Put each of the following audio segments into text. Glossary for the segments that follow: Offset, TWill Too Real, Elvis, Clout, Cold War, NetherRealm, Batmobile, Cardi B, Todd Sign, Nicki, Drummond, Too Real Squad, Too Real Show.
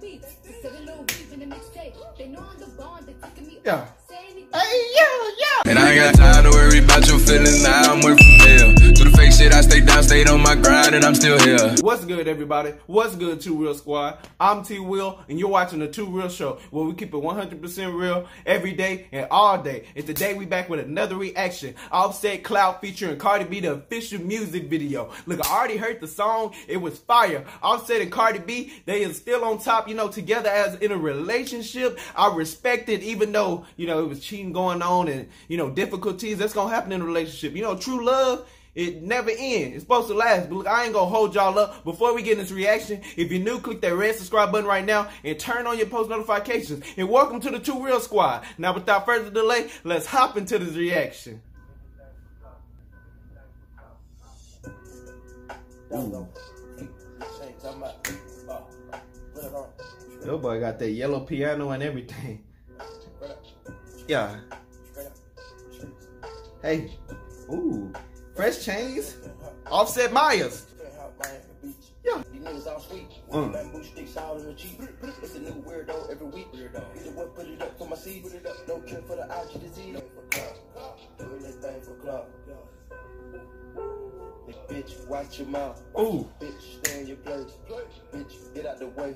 Yeah. And I ain't got time to worry about your feelings now. I'm working from hell. Through the fake shit, I stayed down, stayed on my grind, and I'm still here. What's good, everybody? What's good, Too Real Squad? I'm T. Will, and you're watching the Too Real Show, where we keep it 100% real every day and all day. And today, we back with another reaction. Offset, Clout featuring Cardi B, the official music video. Look, I already heard the song. It was fire. Offset and Cardi B, they are still on top, you know, together as in a relationship. I respect it, even though, you know, it was cheating going on and, you know, difficulties. That's gonna happen in a relationship. You know, true love, it never ends. It's supposed to last. But look, I ain't gonna hold y'all up. Before we get in this reaction, if you're new, click that red subscribe button right now and turn on your post notifications. And welcome to the Too Real Squad. Now, without further delay, let's hop into this reaction. Ooh. Your boy got that yellow piano and everything. Yeah. Hey. Ooh. Fresh Chains. Offset Myers. Yeah. Bitch, watch your mouth. Ooh. Bitch, stay in your place. Bitch, get out the way.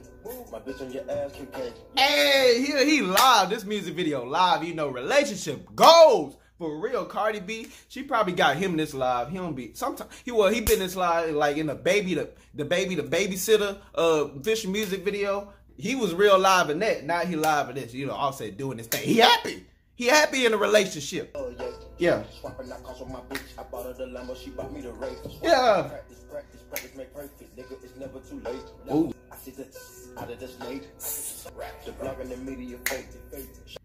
My bitch on your ass, okay? Hey, he live. This music video live. You know, relationship goals. For real, Cardi B, she probably got him this live. He don't be sometimes. He been this live like in the babysitter official music video. He was real live in that. Now he live in this. You know, Offset doing this thing. He happy. He happy in a relationship. Oh yeah. Yeah. Yeah. Ooh.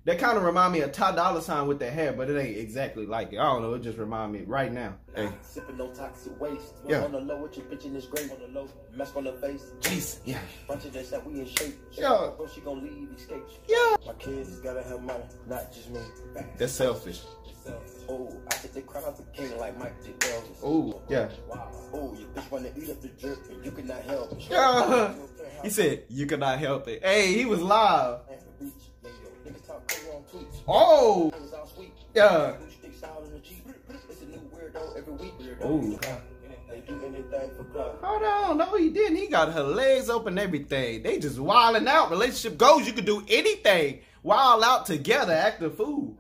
That kind of remind me of Todd Sign with that hair, but it ain't exactly like it. I don't know. It just remind me right now. Hey. Sipping no toxic waste. Yeah. On the low with your bitch in this grave. On the low, mess on the face. Jeez. Yeah. Bunch of that we in shape. Yeah. Bro, she gonna leave, escape. Yeah. My kids gotta have money, not just me. That's selfish. Oh, I said they crowd out the king like Mike did Elvis. Oh, yeah. Oh, your bitch wanna eat up the drip, and you cannot help it. Yeah. He said, you cannot help it. Hey, he was live. Oh, yeah. Oh, hold on. No, he didn't. He got her legs open, everything. They just wilding out. Relationship goes. You could do anything. Wild out together. Act the fool.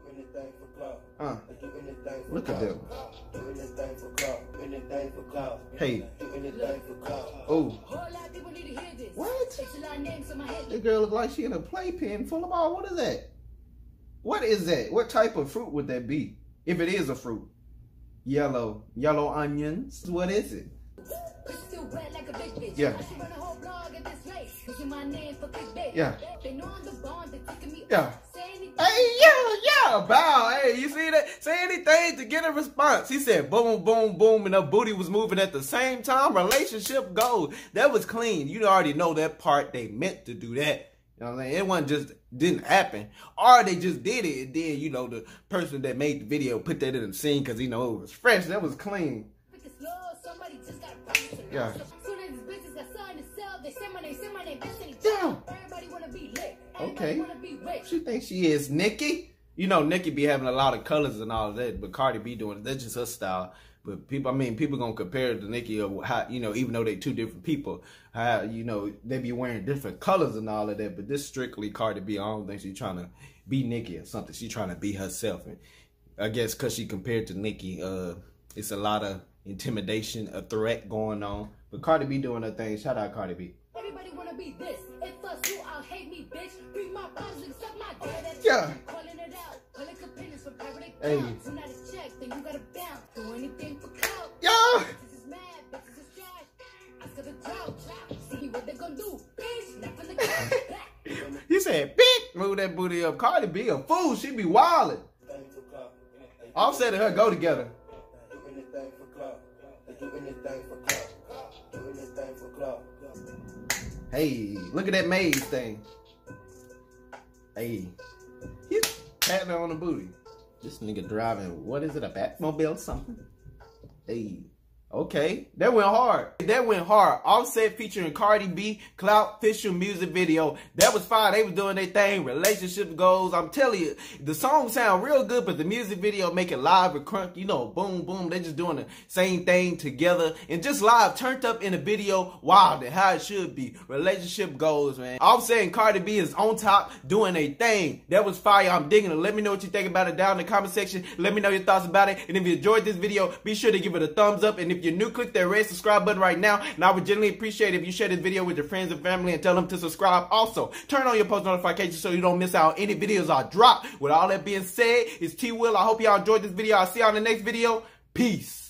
Look at them. Hey. Oh. What? That girl look like she in a playpen full of all. What is that? What is that? What type of fruit would that be? If it is a fruit. Yellow. Yellow onions. What is it? Yeah. Yeah. Yeah. Hey, yeah, yeah, bow. Hey, you see that? Say anything to get a response. He said boom, boom, boom, and her booty was moving at the same time. Relationship goals. That was clean. You already know that part. They meant to do that. You know what I'm saying? It wasn't just didn't happen. Or they just did it. And then, you know, the person that made the video put that in the scene because, you know, it was fresh. That was clean. Yeah. Yeah. Okay. She thinks she is Nicki. You know, Nicki be having a lot of colors and all that, but Cardi B doing it. That's just her style. But people, I mean, people gonna compare it to Nicki or how, you know, even though they two different people, how, you know, they be wearing different colors and all of that. But this strictly Cardi B. I don't think she's trying to be Nicki or something. She's trying to be herself. And I guess because she compared to Nicki, it's a lot of intimidation, a threat going on. But Cardi B doing her thing. Shout out Cardi B. Everybody wanna be this. If fuck you, I'll hate me, bitch. Bring my problems and suck my dick. Yeah. Calling it out. Collect opinions from private accounts. When I check, then you gotta bounce. Do anything for clout. Yeah. This is mad, bitches is trash. I said the crowd. See what they gonna do. Bitch, not for the crowd. You said, bitch, move that booty up. Cardi B a fool. She be wildin'. Offset and her go together. Do anything for clout. Do anything for clout. Do anything for clout. Hey, look at that maze thing. Hey, he's patting her on the booty. This nigga driving, what is it, a Batmobile or something? Hey, Okay, that went hard. That went hard. Offset featuring Cardi B, Clout official music video. That was fire. They was doing their thing. Relationship goals. I'm telling you, the song sound real good, but the music video make it live and crunk. You know, boom, boom. They just doing the same thing together and just live turned up in the video. Wow, that how it should be. Relationship goals, man. Offset and Cardi B is on top doing their thing. That was fire. I'm digging it. Let me know what you think about it down in the comment section. Let me know your thoughts about it. And if you enjoyed this video, be sure to give it a thumbs up. And if you're new, click that red subscribe button right now, and I would genuinely appreciate it if you share this video with your friends and family and tell them to subscribe. Also, turn on your post notifications so you don't miss out on any videos I drop. With all that being said, it's T Will. I hope y'all enjoyed this video. I'll see y'all in the next video. Peace.